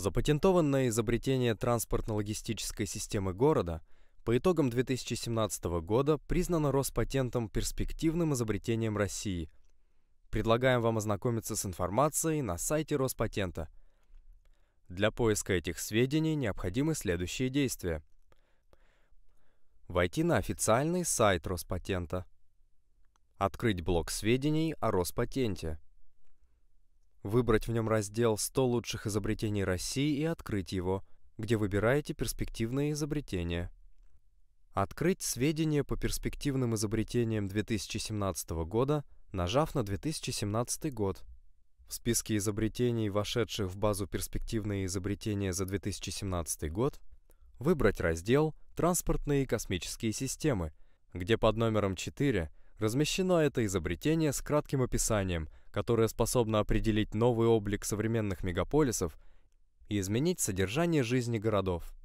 Запатентованное изобретение транспортно-логистической системы города по итогам 2017 года признано Роспатентом перспективным изобретением России. Предлагаем вам ознакомиться с информацией на сайте Роспатента. Для поиска этих сведений необходимы следующие действия. Войти на официальный сайт Роспатента. Открыть блок сведений о Роспатенте. Выбрать в нем раздел «100 лучших изобретений России» и открыть его, где выбираете перспективные изобретения. Открыть сведения по перспективным изобретениям 2017 года, нажав на 2017 год. В списке изобретений, вошедших в базу «Перспективные изобретения за 2017 год», выбрать раздел «Транспортные и космические системы», где под номером 4 размещено это изобретение с кратким описанием, которое способно определить новый облик современных мегаполисов и изменить содержание жизни городов.